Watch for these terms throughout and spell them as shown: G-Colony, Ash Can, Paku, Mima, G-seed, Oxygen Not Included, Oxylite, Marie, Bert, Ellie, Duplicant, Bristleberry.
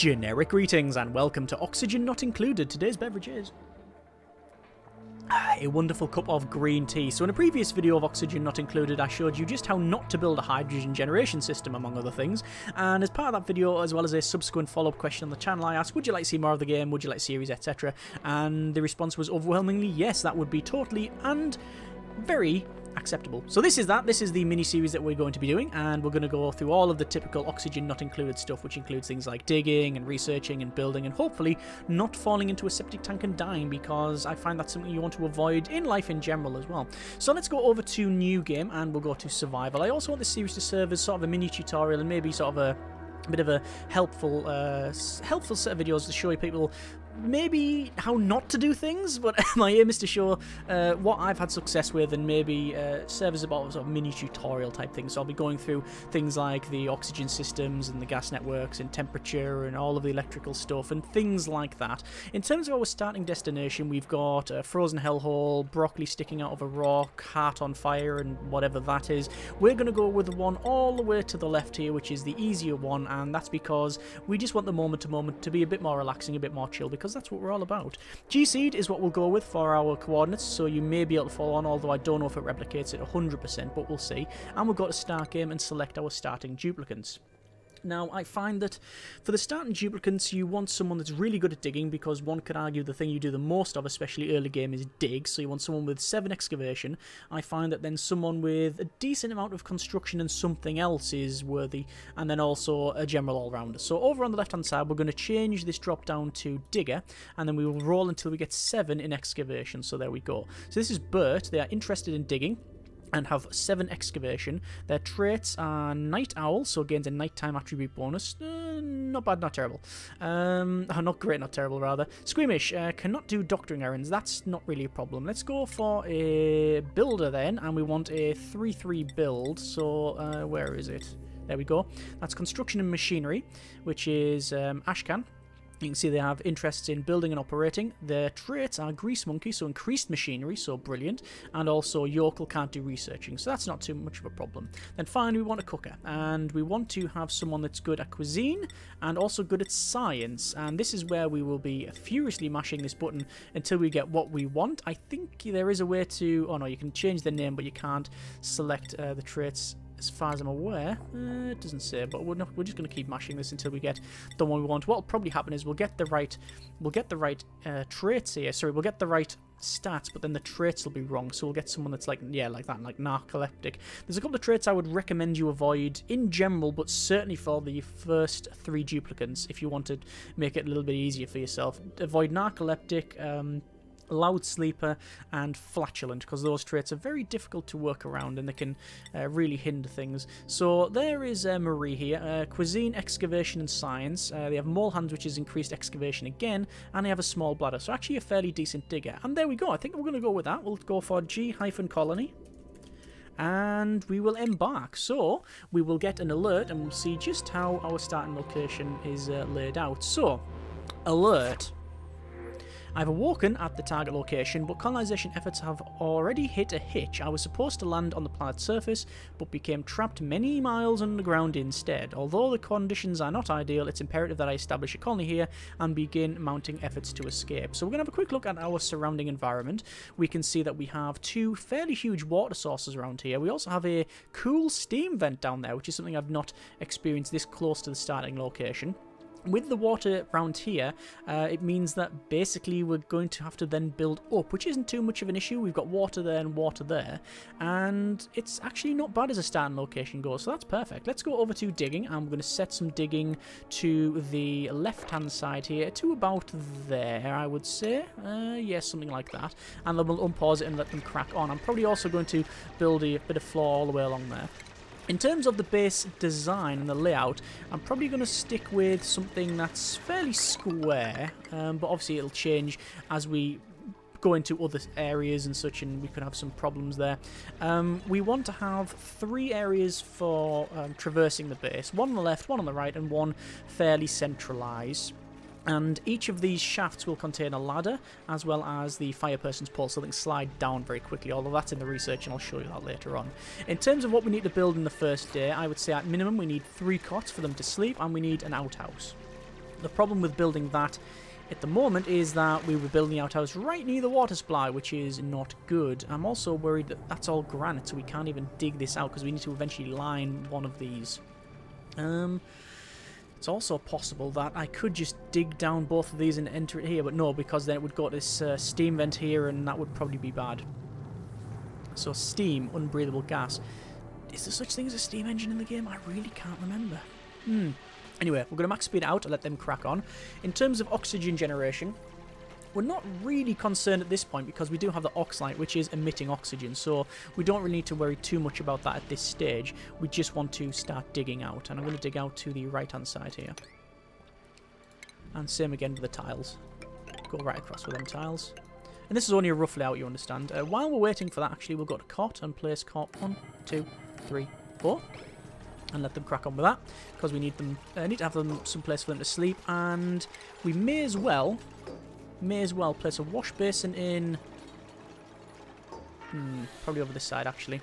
Generic greetings and welcome to Oxygen Not Included. Today's beverage is a wonderful cup of green tea. So in a previous video of Oxygen Not Included, I showed you just how not to build a hydrogen generation system, among other things. And as part of that video, as well as a subsequent follow-up question on the channel, I asked, would you like to see more of the game? Would you like a series, etc.? And the response was overwhelmingly yes, that would be totally and very acceptable. So this is that. This is the mini-series that we're going to be doing, and we're going to go through all of the typical Oxygen Not Included stuff, which includes things like digging and researching and building and hopefully not falling into a septic tank and dying, because I find that's something you want to avoid in life in general as well. So let's go over to new game and we'll go to survival. I also want this series to serve as sort of a mini tutorial and maybe sort of a bit of a helpful set of videos to show you people maybe how not to do things, but my aim is to show what I've had success with and maybe serve as about sort of mini tutorial type thing. So I'll be going through things like the oxygen systems and the gas networks and temperature and all of the electrical stuff and things like that. In terms of our starting destination, we've got a frozen hellhole, broccoli sticking out of a rock, heart on fire and whatever that is. We're going to go with the one all the way to the left here, which is the easier one, and that's because we just want the moment to moment to be a bit more relaxing, a bit more chill, because that's what we're all about. G-seed is what we'll go with for our coordinates, so you may be able to follow on, although I don't know if it replicates it 100%, but we'll see. And we'll go to start game and select our starting duplicates. Now, I find that for the starting duplicants, you want someone that's really good at digging, because one could argue the thing you do the most of, especially early game, is dig. So you want someone with 7 excavation. I find that then someone with a decent amount of construction and something else is worthy, and then also a general all-rounder. So over on the left-hand side, we're going to change this drop-down to digger, and then we will roll until we get 7 in excavation. So there we go. So this is Bert. They are interested in digging and have 7 excavation. Their traits are Night Owl, so gains a nighttime attribute bonus. Not bad, not terrible. Not great, not terrible, rather. Squeamish, cannot do doctoring errands. That's not really a problem. Let's go for a builder then, and we want a 3-3 build. So, where is it? There we go. That's construction and machinery, which is Ash Can. You can see they have interests in building and operating. Their traits are Grease Monkey, so increased machinery, so brilliant. And also Yokel can't do researching, so that's not too much of a problem. Then finally, we want a cooker. And we want to have someone that's good at cuisine and also good at science. And this is where we will be furiously mashing this button until we get what we want. I think there is a way to... Oh no, you can change the name, but you can't select the traits. As far as I'm aware, it doesn't say, but we're just going to keep mashing this until we get the one we want. What'll probably happen is we'll get the right traits here. Sorry, we'll get the right stats, but then the traits will be wrong, so we'll get someone that's like, yeah, like that, like narcoleptic. There's a couple of traits I would recommend you avoid in general, but certainly for the first 3 duplicants, if you want to make it a little bit easier for yourself. Avoid narcoleptic, Loud Sleeper and Flatulent, because those traits are very difficult to work around and they can really hinder things. So there is Marie here. Cuisine, Excavation and Science. They have Mole Hands, which is increased excavation again, and they have a small bladder, so actually a fairly decent digger. And there we go. I think we're going to go with that. We'll go for G-Colony. And we will embark. So we will get an alert and we'll see just how our starting location is laid out. So, alert. I've awoken at the target location, but colonization efforts have already hit a hitch. I was supposed to land on the planet's surface, but became trapped many miles underground instead. Although the conditions are not ideal, it's imperative that I establish a colony here and begin mounting efforts to escape. So we're going to have a quick look at our surrounding environment. We can see that we have 2 fairly huge water sources around here. We also have a cool steam vent down there, which is something I've not experienced this close to the starting location. With the water round here, it means that basically we're going to have to then build up, which isn't too much of an issue. We've got water there and water there, and it's actually not bad as a starting location goes, so that's perfect. Let's go over to digging, and we're going to set some digging to the left-hand side here, to about there, I would say. Yes, something like that. And then we'll unpause it and let them crack on. I'm probably also going to build a bit of floor all the way along there. In terms of the base design and the layout, I'm probably going to stick with something that's fairly square, but obviously it'll change as we go into other areas and such, and we could have some problems there. We want to have 3 areas for traversing the base, one on the left, one on the right, and one fairly centralised. And each of these shafts will contain a ladder, as well as the fireperson's pole, so they can slide down very quickly, although that's in the research and I'll show you that later on. In terms of what we need to build in the first day, I would say at minimum we need 3 cots for them to sleep, and we need an outhouse. the problem with building that at the moment is that we were building the outhouse right near the water supply, which is not good. I'm also worried that that's all granite, so we can't even dig this out because we need to eventually line one of these. It's also possible that I could just dig down both of these and enter it here, but no, because then it would go to this steam vent here, and that would probably be bad. So steam, unbreathable gas. Is there such thing as a steam engine in the game? I really can't remember. Anyway, we're going to max speed out and let them crack on. In terms of oxygen generation, we're not really concerned at this point because we do have the Oxylite, which is emitting oxygen, so we don't really need to worry too much about that at this stage. We just want to start digging out, and I'm going to dig out to the right-hand side here. And same again with the tiles. Go right across with them tiles. And this is only a rough layout, you understand. While we're waiting for that, actually, we'll go to cot and place cot 1, 2, 3, 4. And let them crack on with that, because we need them. Need to have them some place for them to sleep, and we may as well place a wash basin in. Probably over this side actually.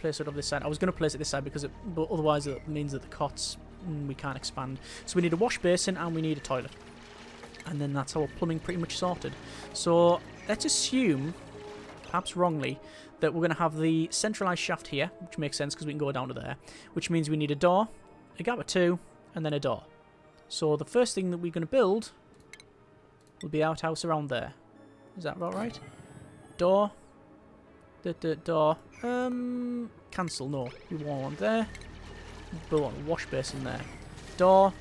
Place it over this side. I was going to place it this side because, but otherwise it means that the cots we can't expand. So we need a wash basin and we need a toilet, and then that's our plumbing pretty much sorted. So let's assume, perhaps wrongly, that we're going to have the centralized shaft here, which makes sense because we can go down to there, which means we need a door, a gap of 2, and then a door. So the first thing that we're going to build will be outhouse around there. Is that about right? Door. Door. Cancel, no. We want one there. We want a wash basin there. Door.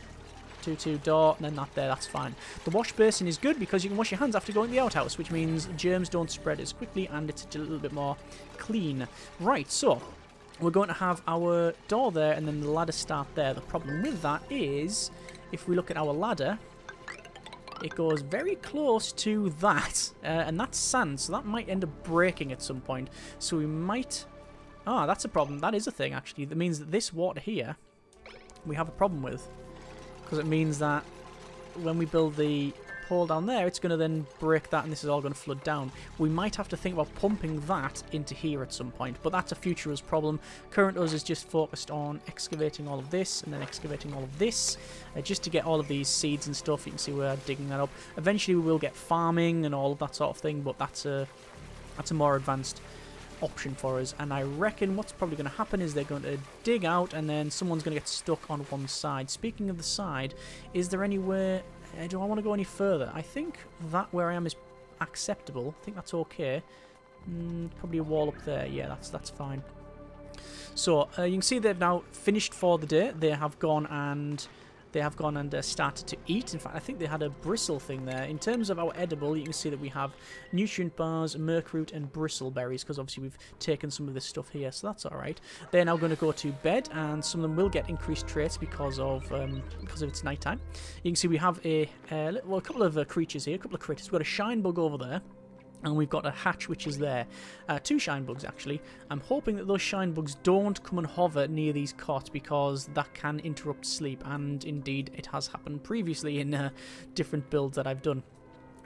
2-2 door, and then that there, that's fine. The wash basin is good because you can wash your hands after going to the outhouse, which means germs don't spread as quickly and it's a little bit more clean. Right, so we're going to have our door there and then the ladder start there. The problem with that is, if we look at our ladder, it goes very close to that, and that's sand, so that might end up breaking at some point. So we might... Ah, that's a problem. That is a thing, actually. That means that this water here, we have a problem with. Because it means that when we build the pole down there, it's going to then break that, and this is all going to flood down. We might have to think about pumping that into here at some point, but that's a future us problem. Current us is just focused on excavating all of this, and then excavating all of this, just to get all of these seeds and stuff. You can see we're digging that up. Eventually we will get farming and all of that sort of thing, but that's a more advanced option for us. And I reckon what's probably going to happen is they're going to dig out and then someone's going to get stuck on one side. Speaking of the side, is there anywhere... do I want to go any further? I think that where I am is acceptable. I think that's okay. Probably a wall up there. Yeah, that's fine. So, you can see they've now finished for the day. They have gone and... started to eat. In fact, I think they had a bristle thing there. In terms of our edible, you can see that we have nutrient bars, merc root, and bristleberries, because obviously we've taken some of this stuff here, so that's all right. They're now going to go to bed, and some of them will get increased traits because of its nighttime. You can see we have a couple of creatures here, a couple of critters. We've got a shine bug over there. And we've got a hatch which is there. 2 shine bugs, actually. I'm hoping that those shine bugs don't come and hover near these cots, because that can interrupt sleep. And indeed, it has happened previously in different builds that I've done.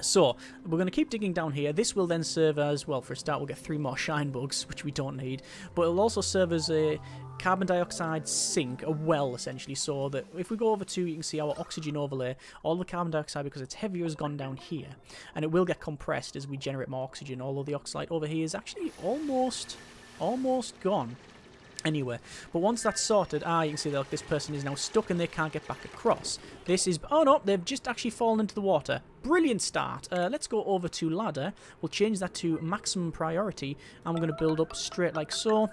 So, we're going to keep digging down here. This will then serve as, well, for a start, we'll get 3 more shine bugs, which we don't need. But it'll also serve as a carbon dioxide sink, a well, essentially, so that if we go over to, you can see our oxygen overlay, all the carbon dioxide, because it's heavier, has gone down here. And it will get compressed as we generate more oxygen, although the oxalate over here is actually almost gone. Anyway, but once that's sorted, you can see that this person is now stuck and they can't get back across. This is... Oh, no, they've just actually fallen into the water. Brilliant start. Let's go over to ladder. We'll change that to maximum priority, and we're going to build up straight like so,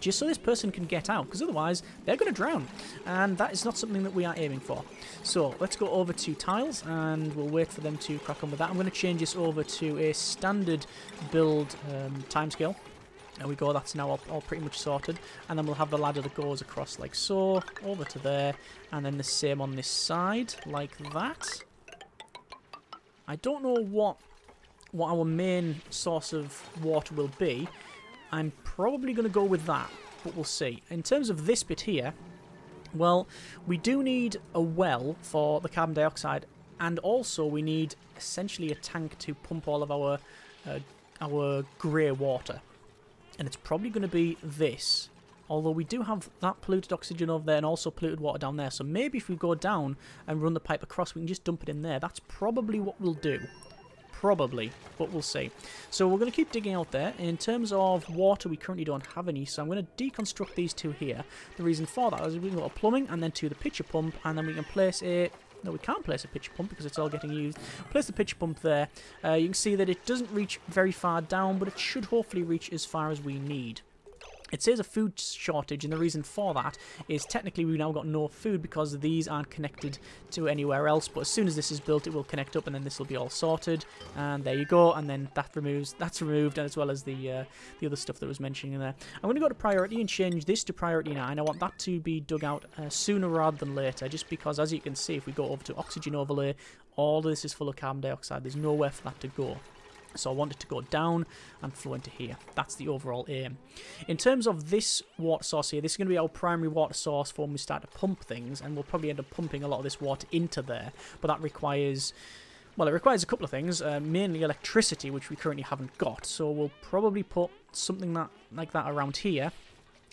just so this person can get out, because otherwise they're going to drown, and that is not something that we are aiming for. So let's go over to tiles, and we'll wait for them to crack on with that. I'm going to change this over to a standard build timescale. There we go, that's now all pretty much sorted, and then we'll have the ladder that goes across like so, over to there, and then the same on this side, like that. I don't know what our main source of water will be. I'm probably going to go with that, but we'll see. In terms of this bit here, well, we do need a well for the carbon dioxide, and also we need essentially a tank to pump all of our grey water. And it's probably going to be this. Although we do have that polluted oxygen over there and also polluted water down there. So maybe if we go down and run the pipe across, we can just dump it in there. That's probably what we'll do. Probably, but we'll see. So we're going to keep digging out there. In terms of water, we currently don't have any, so I'm going to deconstruct these two here. The reason for that is we can go to plumbing and then to the pitcher pump, and then we can place a... No, we can't place a pitcher pump because it's all getting used. Place the pitcher pump there. You can see that it doesn't reach very far down, but it should hopefully reach as far as we need. It says a food shortage, and the reason for that is technically we've now got no food because these aren't connected to anywhere else. But as soon as this is built, it will connect up, and then this will be all sorted. And there you go. And then that that's removed, as well as the other stuff that was mentioned in there. I'm going to go to priority and change this to priority 9. I want that to be dug out sooner rather than later, just because, as you can see, if we go over to oxygen overlay, all of this is full of carbon dioxide. There's nowhere for that to go. So I want it to go down and flow into here. That's the overall aim. In terms of this water source here, this is going to be our primary water source for when we start to pump things, and we'll probably end up pumping a lot of this water into there. But that requires, well, it requires a couple of things, mainly electricity, which we currently haven't got. So we'll probably put something like that around here.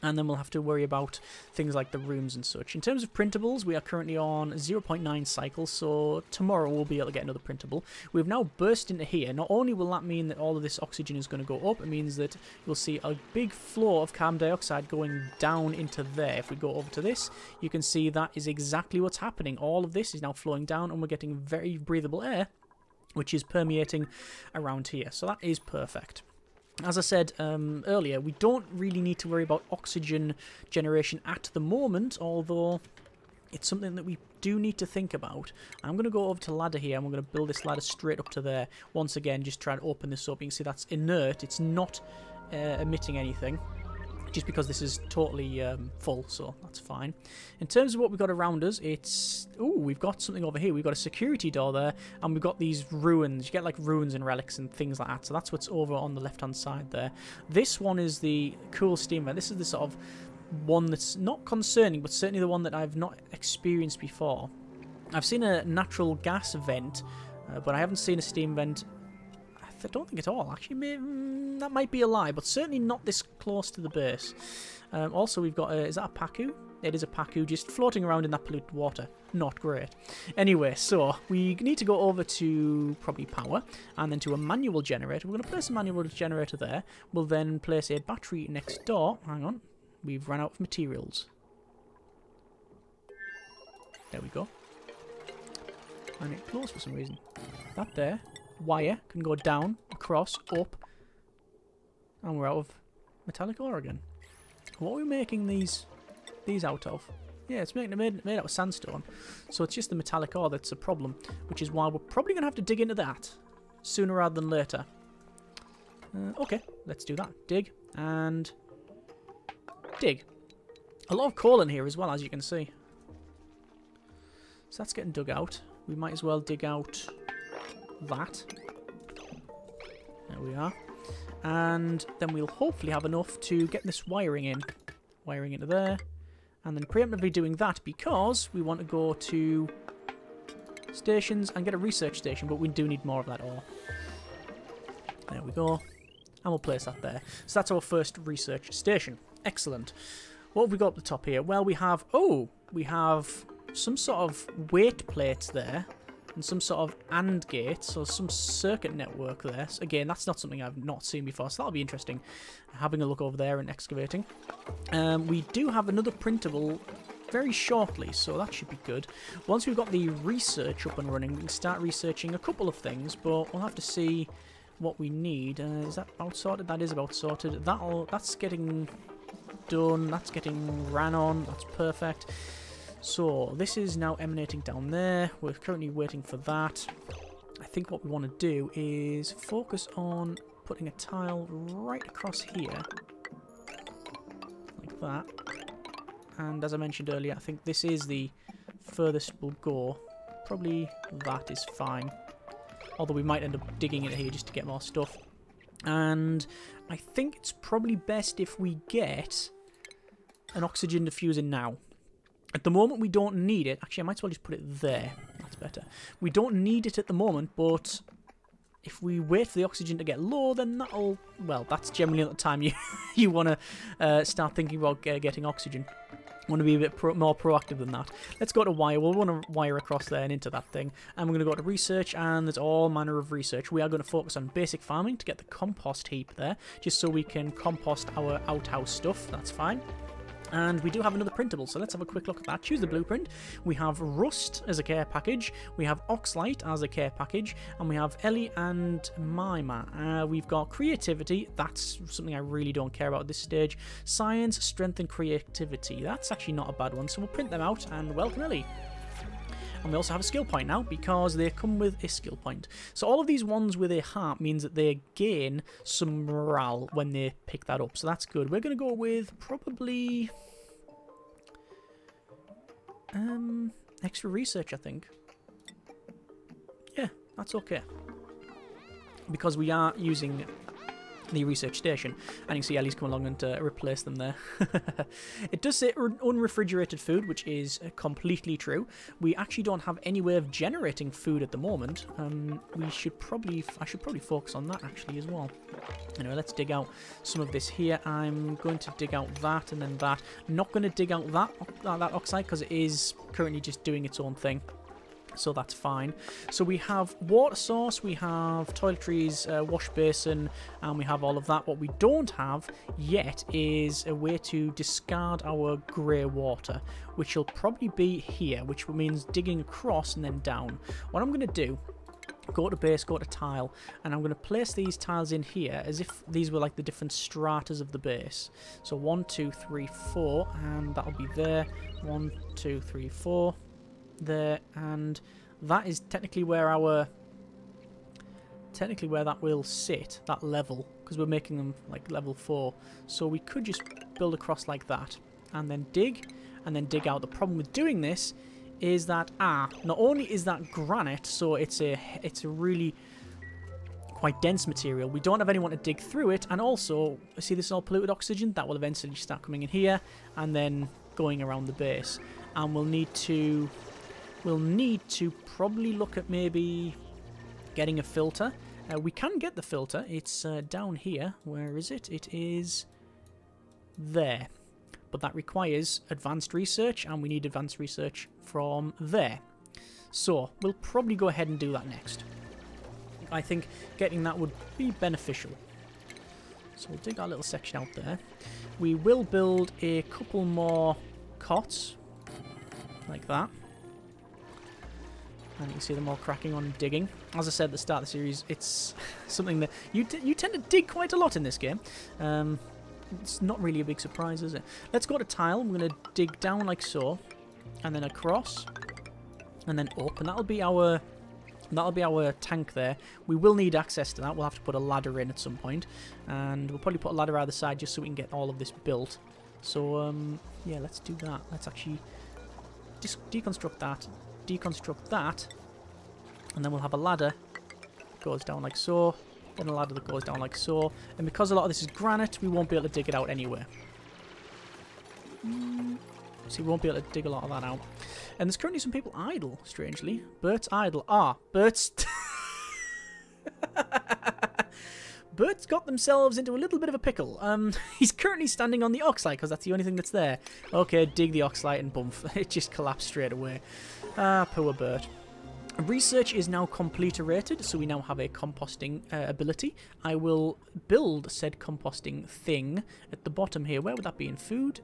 And then we'll have to worry about things like the rooms and such. In terms of printables, we are currently on 0.9 cycles, so tomorrow we'll be able to get another printable. We've now burst into here. Not only will that mean that all of this oxygen is going to go up, it means that we'll see a big flow of carbon dioxide going down into there. If we go over to this, you can see that is exactly what's happening. All of this is now flowing down, and we're getting very breathable air, which is permeating around here. So that is perfect. As I said earlier, we don't really need to worry about oxygen generation at the moment, although it's something that we do need to think about. I'm going to go over to ladder here, and we're going to build this ladder straight up to there. Once again, just try and open this up. You can see that's inert. It's not emitting anything, just because this is totally full, so that's fine. In terms of what we've got around us, it's... Ooh, we've got something over here. We've got a security door there, and we've got these ruins. You get, like, ruins and relics and things like that, so that's what's over on the left-hand side there. This one is the cool steam vent. This is the sort of one that's not concerning, but certainly the one that I've not experienced before. I've seen a natural gas vent, but I haven't seen a steam vent. I don't think at all, actually. That might be a lie, but certainly not this close to the base. Also, we've got is that a Paku? It is a Paku just floating around in that polluted water. Not great. Anyway, so we need to go over to probably power, and then to a manual generator. We're going to place a manual generator there. We'll then place a battery next door. Hang on, we've run out of materials. There we go. And it closed for some reason. That there. Wire can go down, across, up, and we're out of metallic ore again. What are we making these out of? Yeah, it's made out of sandstone, so it's just the metallic ore that's a problem, which is why we're probably going to have to dig into that sooner rather than later. Okay, let's do that. Dig, and dig. A lot of coal in here as well, as you can see. So that's getting dug out. We might as well dig out... that. There we are. And then we'll hopefully have enough to get this wiring in. Wiring into there. And then preemptively doing that because we want to go to stations and get a research station, but we do need more of that ore. There we go. And we'll place that there. So that's our first research station. Excellent. What have we got up the top here? Well, we have... Oh! We have some sort of weight plates there. And some sort of AND gate, so some circuit network there. So again, that's not something I've not seen before, so that'll be interesting, having a look over there and excavating. We do have another printable very shortly, so that should be good. Once we've got the research up and running, we can start researching a couple of things, but we'll have to see what we need. Is that about sorted? That is about sorted. That's getting done. That's getting ran on. That's perfect. So, this is now emanating down there. We're currently waiting for that. I think what we want to do is focus on putting a tile right across here. Like that. And as I mentioned earlier, I think this is the furthest we'll go. Probably that is fine. Although we might end up digging it here just to get more stuff. And I think it's probably best if we get an oxygen diffuser now. At the moment, we don't need it. Actually, I might as well just put it there. That's better. We don't need it at the moment, but if we wait for the oxygen to get low, then that'll, well, that's generally not the time you you want to start thinking about getting oxygen. Want to be a bit more proactive than that. Let's go to wire. We'll want to wire across there and into that thing. And we're going to go to research, and there's all manner of research. We are going to focus on basic farming to get the compost heap there, just so we can compost our outhouse stuff. That's fine. And we do have another printable, so let's have a quick look at that. Choose the blueprint. We have Rust as a care package. We have Oxylite as a care package. And we have Ellie and Mima. We've got creativity. That's something I really don't care about at this stage. Science, strength, and creativity. That's actually not a bad one. So we'll print them out and welcome Ellie. And we also have a skill point now because they come with a skill point. So all of these ones with a heart means that they gain some morale when they pick that up. So that's good. We're going to go with probably extra research, I think. Yeah, that's okay. Because we are using the research station, and you can see Ellie's come along and replace them there. It does say unrefrigerated food, which is completely true. We actually don't have any way of generating food at the moment. We should probably, I should probably focus on that actually as well. Anyway, let's dig out some of this here. I'm going to dig out that and then that. Not going to dig out that oxide because it is currently just doing its own thing. So that's fine. So we have water source, we have toiletries, wash basin, and we have all of that. What we don't have yet is a way to discard our grey water, which will probably be here, which means digging across and then down. What I'm going to do, go to base, go to tile, and I'm going to place these tiles in here as if these were like the different stratas of the base. So 1, 2, 3, 4, and that'll be there. 1, 2, 3, 4. There, and that is technically where our that will sit, that level, because we're making them like level 4. So we could just build across like that and then dig out. The problem with doing this is that not only is that granite, so it's a really quite dense material. We don't have anyone to dig through it, and also see this is all polluted oxygen that will eventually start coming in here and then going around the base. And we'll need to probably look at maybe getting a filter. We can get the filter. It's down here. Where is it? It is there. But that requires advanced research, and we need advanced research from there. So we'll probably go ahead and do that next. I think getting that would be beneficial. So we'll dig our little section out there. We will build a couple more cots. Like that. And you can see them all cracking on digging. As I said at the start of the series, it's something that you tend to dig quite a lot in this game. It's not really a big surprise, is it? Let's go to tile. I'm going to dig down like so, and then across, and then up, and that'll be our tank there. We will need access to that. We'll have to put a ladder in at some point, and we'll probably put a ladder either side just so we can get all of this built. So yeah, let's do that. Let's actually deconstruct that, and then we'll have a ladder that goes down like so, then a ladder that goes down like so, and because a lot of this is granite, we won't be able to dig it out anywhere. So we won't be able to dig a lot of that out. And there's currently some people idle, strangely. Bert's idle. Bert's... Bert's got themselves into a little bit of a pickle. He's currently standing on the oxide because that's the only thing that's there. Okay, dig the oxide and bump. It just collapsed straight away. Poor Bert. Research is now completerated, so we now have a composting ability. I will build said composting thing at the bottom here. Where would that be? In food?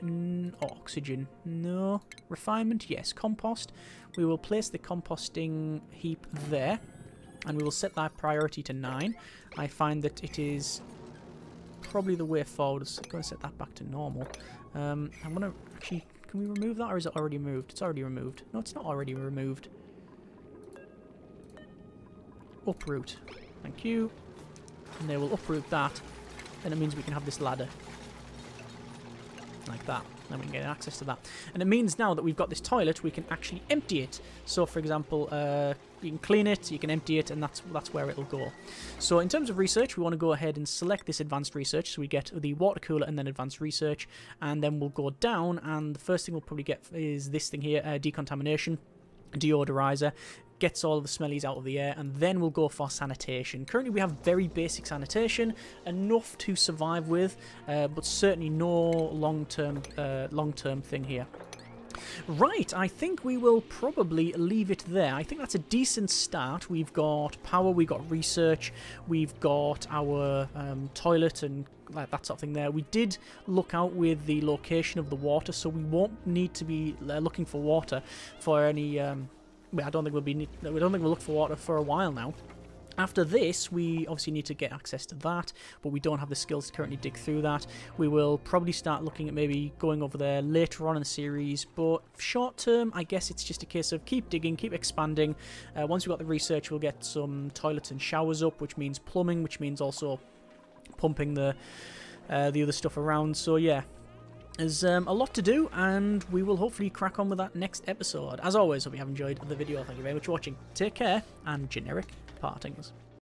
Or oxygen? No. Refinement? Yes. Compost. We will place the composting heap there. And we will set that priority to 9. I find that it is probably the way forward. So I'm going to set that back to normal. I'm going to actually... Can we remove that, or is it already moved? It's already removed. No, it's not already removed. Uproot. Thank you. And they will uproot that. And it means we can have this ladder. Like that. Then we can get access to that. And it means now that we've got this toilet, we can actually empty it. So, for example... you can clean it, you can empty it, and that's where it'll go. So in terms of research, we want to go ahead and select this advanced research. So we get the water cooler and then advanced research. And then we'll go down, and the first thing we'll probably get is this thing here, decontamination, deodorizer. gets all the smellies out of the air, and then we'll go for sanitation. Currently we have very basic sanitation, enough to survive with, but certainly no long-term thing here. Right, I think we will probably leave it there. I think that's a decent start. We've got power, we've got research, we've got our toilet and that sort of thing there. We did look out with the location of the water, so we won't need to be looking for water for any... I don't think we'll look for water for a while now. After this, we obviously need to get access to that, but we don't have the skills to currently dig through that. We will probably start looking at maybe going over there later on in the series, but short term, I guess it's just a case of keep digging, keep expanding. Once we've got the research, we'll get some toilets and showers up, which means plumbing, which means also pumping the other stuff around. So yeah, there's a lot to do, and we will hopefully crack on with that next episode. As always, hope you have enjoyed the video. Thank you very much for watching. Take care, and generic partings.